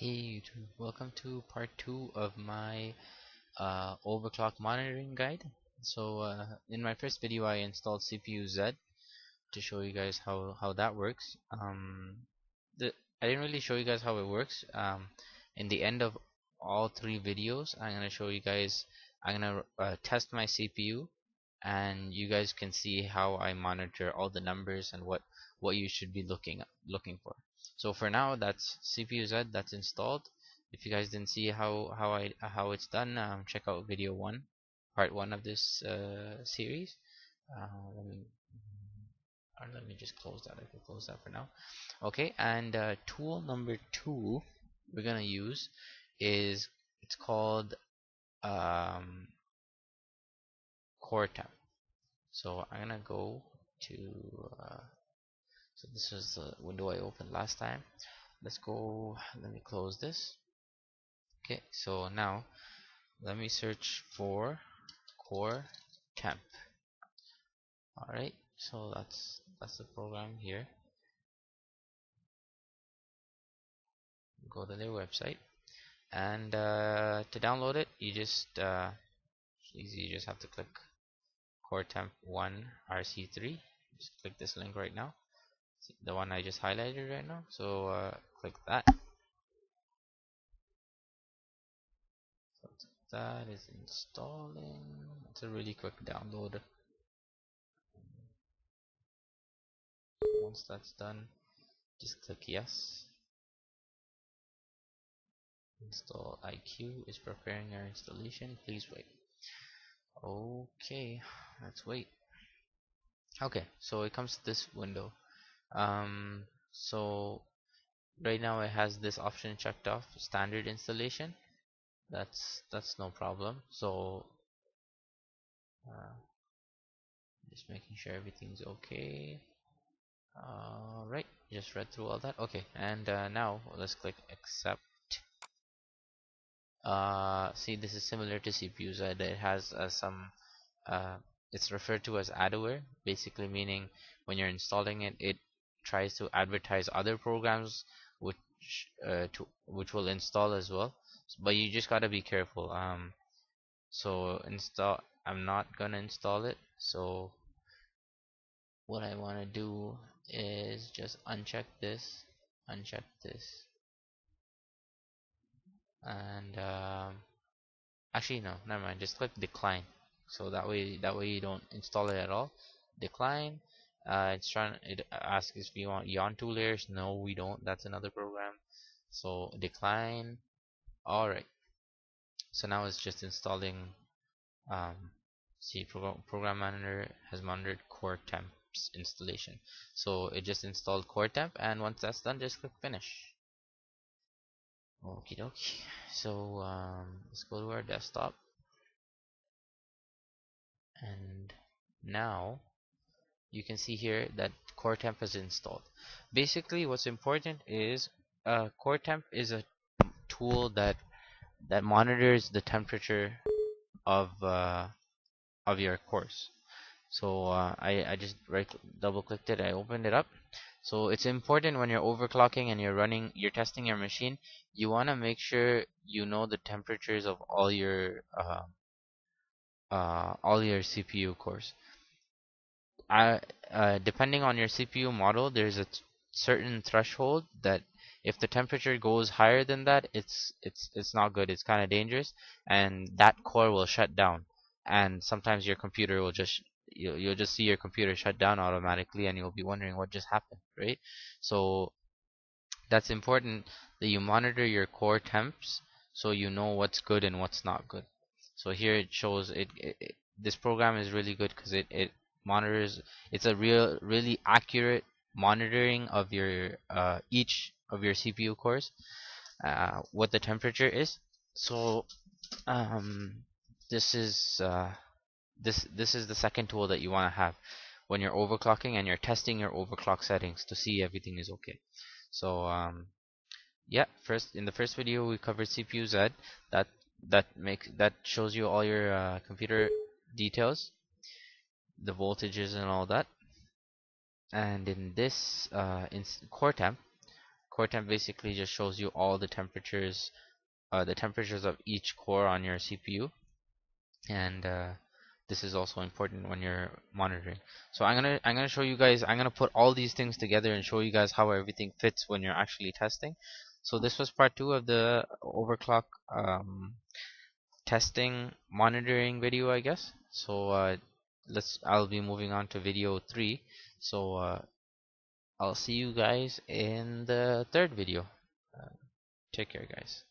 Hey YouTube, welcome to part 2 of my overclock monitoring guide. So in my first video I installed CPU-Z to show you guys how that works. I didn't really show you guys how it works. In the end of all three videos I'm going to show you guys, I'm going to test my CPU and you guys can see how I monitor all the numbers and what you should be looking for. So for now, that's CPU-Z, that's installed. If you guys didn't see how it's done, check out video 1, part 1 of this series. Let me just close that. I can close that for now. Okay, and tool number 2 we're gonna use is, it's called Core Temp. So I'm gonna go to so this is the window I opened last time. Let's go, let me close this. Okay, so now let me search for Core Temp. Alright, so that's the program here. Go to their website, and to download it you just easy, you just have to click Core Temp 1 RC3. Just click this link right now, the one I just highlighted right now. So click that. So that is installing. It's a really quick download. Once that's done, just click yes. Install IQ is preparing our installation, please wait. Okay, let's wait. Okay, so it comes to this window. So right now it has this option checked off, standard installation. That's no problem. So just making sure everything's okay. Right, just read through all that. Okay, and now let's click accept. See, this is similar to CPU-Z. It has some it's referred to as adware, basically meaning when you're installing it, it tries to advertise other programs which will install as well, but you just gotta be careful. So install, I'm not gonna install it, so what I wanna do is just uncheck this, and actually no, never mind, just click decline, so that way you don't install it at all. Decline. It asks if we want yarn 2 layers. No, we don't, that's another program, so decline. Alright, so now it's just installing. See, program manager has monitored Core Temp's installation, so it just installed Core Temp, and once that's done just click finish. Okie dokie. So let's go to our desktop, and now you can see here that Core Temp is installed. Basically what's important is Core Temp is a tool that monitors the temperature of your course. So I just double clicked it, I opened it up. So it's important when you're overclocking and you're testing your machine, you want to make sure you know the temperatures of all your CPU cores. Depending on your CPU model, there's a certain threshold that if the temperature goes higher than that, it's not good, it's kind of dangerous, and that core will shut down, and sometimes your computer will just, you'll just see your computer shut down automatically and you'll be wondering what just happened, right? So that's important that you monitor your core temps so you know what's good and what's not good. So here it shows it this program is really good because it monitors, it's a really accurate monitoring of your each of your CPU cores, what the temperature is. So this is the second tool that you want to have when you're overclocking and you're testing your overclock settings to see everything is okay. So yeah, in the first video we covered CPU-Z. That shows you all your computer details, the voltages and all that. And in this Core Temp Core temp basically just shows you all the temperatures of each core on your CPU, and this is also important when you're monitoring. So I'm gonna show you guys, I'm gonna put all these things together and show you guys how everything fits when you're actually testing. So this was part 2 of the overclock testing monitoring video, I guess. So I'll be moving on to video 3. So I'll see you guys in the 3rd video. Take care, guys.